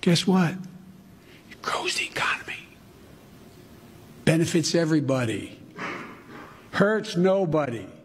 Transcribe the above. guess what? It grows the economy, benefits everybody, hurts nobody.